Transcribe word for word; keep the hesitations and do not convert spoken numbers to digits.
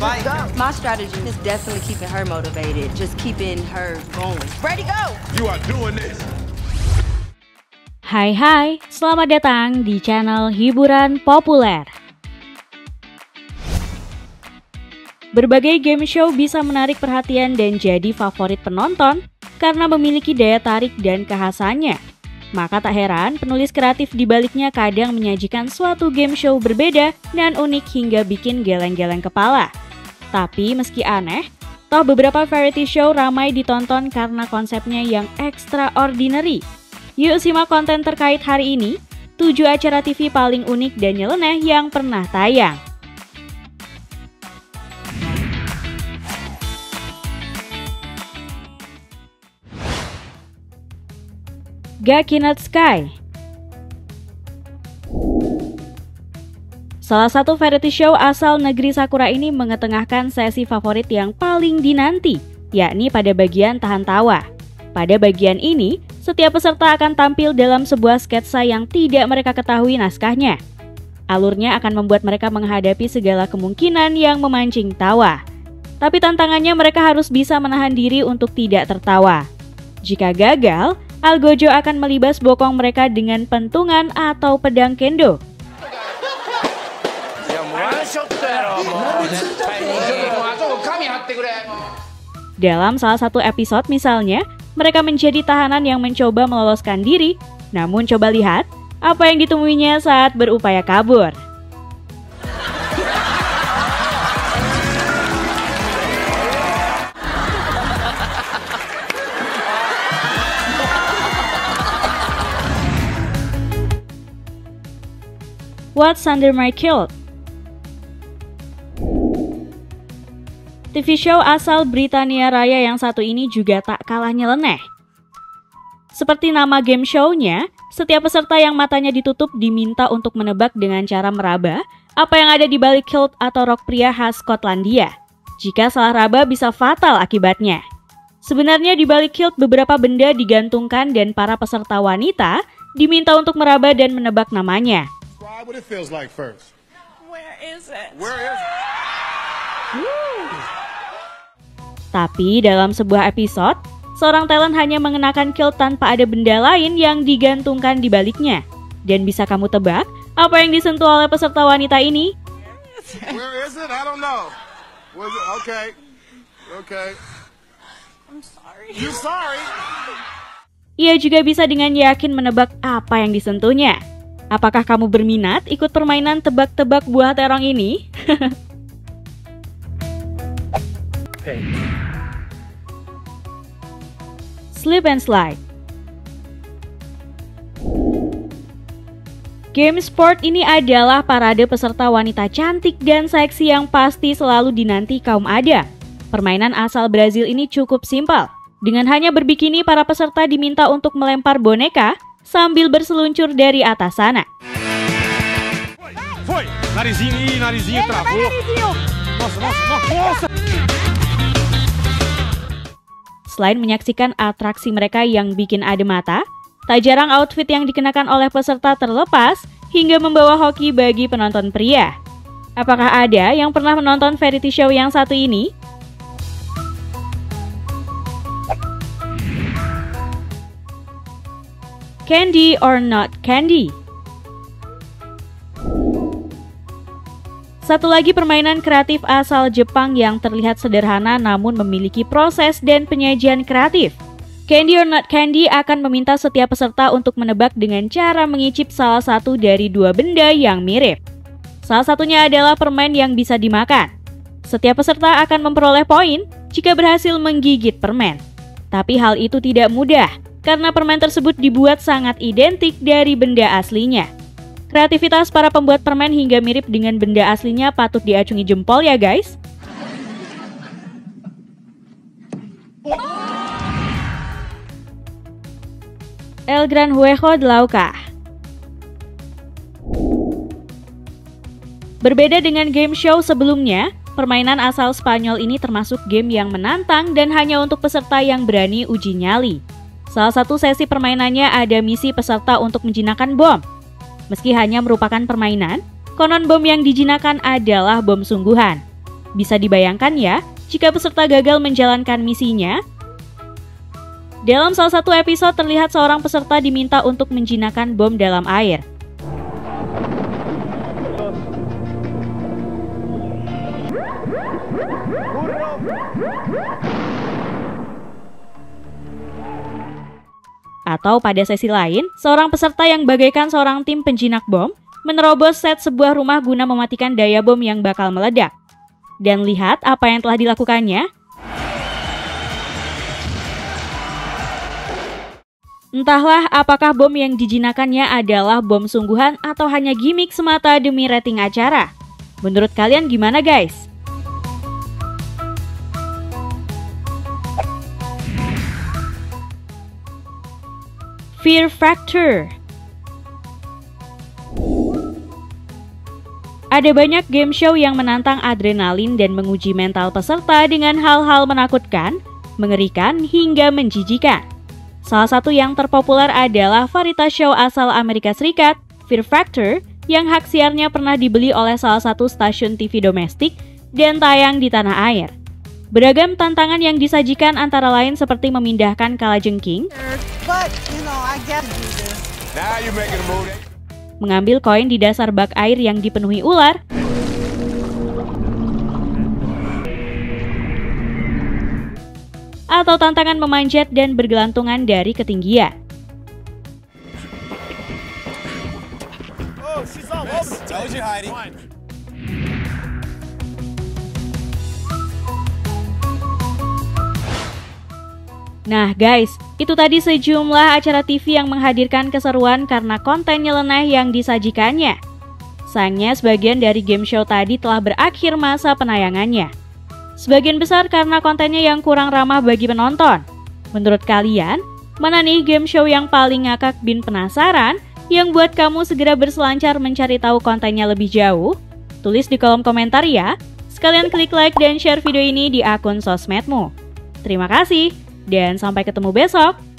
fight. My strategy is definitely keeping her motivated, just keeping her going. Ready, go! You are doing this. Hai hai, selamat datang di channel Hiburan Populer. Berbagai game show bisa menarik perhatian dan jadi favorit penonton karena memiliki daya tarik dan kekhasannya. Maka tak heran penulis kreatif di baliknya kadang menyajikan suatu game show berbeda dan unik hingga bikin geleng-geleng kepala. Tapi meski aneh, toh beberapa variety show ramai ditonton karena konsepnya yang extraordinary. Yuk simak konten terkait hari ini, tujuh acara T V paling unik dan nyeleneh yang pernah tayang. Gakin at Sky. Salah satu variety show asal negeri Sakura ini mengetengahkan sesi favorit yang paling dinanti, yakni pada bagian tahan tawa. Pada bagian ini, setiap peserta akan tampil dalam sebuah sketsa yang tidak mereka ketahui naskahnya. Alurnya akan membuat mereka menghadapi segala kemungkinan yang memancing tawa. Tapi tantangannya mereka harus bisa menahan diri untuk tidak tertawa. Jika gagal, Algojo akan melibas bokong mereka dengan pentungan atau pedang kendo. Dalam salah satu episode misalnya, mereka menjadi tahanan yang mencoba meloloskan diri, namun coba lihat apa yang ditemuinya saat berupaya kabur. What's Under My Kilt? T V show asal Britania Raya yang satu ini juga tak kalah nyeleneh. Seperti nama game show-nya, setiap peserta yang matanya ditutup diminta untuk menebak dengan cara meraba apa yang ada di balik kilt atau rok pria khas Skotlandia. Jika salah raba bisa fatal akibatnya. Sebenarnya di balik kilt beberapa benda digantungkan dan para peserta wanita diminta untuk meraba dan menebak namanya. What it feels like first. Where is it? Where is it? Woo. Tapi dalam sebuah episode, seorang talent hanya mengenakan kilt tanpa ada benda lain yang digantungkan di baliknya. Dan bisa kamu tebak apa yang disentuh oleh peserta wanita ini? Where is it? I don't know. Where is it? Okay. Okay. I'm sorry. You're sorry. Ia juga bisa dengan yakin menebak apa yang disentuhnya. Apakah kamu berminat ikut permainan tebak-tebak buah terong ini? Hey. Slip and Slide. Game sport ini adalah parade peserta wanita cantik dan seksi yang pasti selalu dinanti kaum ada. Permainan asal Brazil ini cukup simpel. Dengan hanya berbikini, para peserta diminta untuk melempar boneka sambil berseluncur dari atas sana. Selain menyaksikan atraksi mereka yang bikin adem mata, tak jarang outfit yang dikenakan oleh peserta terlepas hingga membawa hoki bagi penonton pria. Apakah ada yang pernah menonton variety show yang satu ini? Candy or Not Candy? Satu lagi permainan kreatif asal Jepang yang terlihat sederhana namun memiliki proses dan penyajian kreatif. Candy or Not Candy akan meminta setiap peserta untuk menebak dengan cara mengicip salah satu dari dua benda yang mirip. Salah satunya adalah permen yang bisa dimakan. Setiap peserta akan memperoleh poin jika berhasil menggigit permen. Tapi hal itu tidak mudah, karena permen tersebut dibuat sangat identik dari benda aslinya. Kreativitas para pembuat permen hingga mirip dengan benda aslinya patut diacungi jempol ya guys. El Gran Huejo de Lauca. Berbeda dengan game show sebelumnya, permainan asal Spanyol ini termasuk game yang menantang dan hanya untuk peserta yang berani uji nyali. Salah satu sesi permainannya ada misi peserta untuk menjinakkan bom. Meski hanya merupakan permainan, konon bom yang dijinakkan adalah bom sungguhan. Bisa dibayangkan ya, jika peserta gagal menjalankan misinya? Dalam salah satu episode terlihat seorang peserta diminta untuk menjinakkan bom dalam air. Atau pada sesi lain, seorang peserta yang bagaikan seorang tim penjinak bom menerobos set sebuah rumah guna mematikan daya bom yang bakal meledak. Dan lihat apa yang telah dilakukannya. Entahlah apakah bom yang dijinakannya adalah bom sungguhan atau hanya gimmick semata demi rating acara. Menurut kalian gimana guys? Fear Factor. Ada banyak game show yang menantang adrenalin dan menguji mental peserta dengan hal-hal menakutkan, mengerikan, hingga menjijikan. Salah satu yang terpopuler adalah varietas show asal Amerika Serikat, Fear Factor, yang hak siarnya pernah dibeli oleh salah satu stasiun T V domestik dan tayang di tanah air. Beragam tantangan yang disajikan antara lain seperti memindahkan kalajengking, mengambil koin di dasar bak air yang dipenuhi ular, atau tantangan memanjat dan bergelantungan dari ketinggian. Oh, she's all over. Told you, Heidi. Nah guys, itu tadi sejumlah acara T V yang menghadirkan keseruan karena konten nyeleneh yang disajikannya. Sayangnya sebagian dari game show tadi telah berakhir masa penayangannya. Sebagian besar karena kontennya yang kurang ramah bagi penonton. Menurut kalian, mana nih game show yang paling ngakak bin penasaran yang buat kamu segera berselancar mencari tahu kontennya lebih jauh? Tulis di kolom komentar ya. Sekalian klik like dan share video ini di akun sosmedmu. Terima kasih, dan sampai ketemu besok.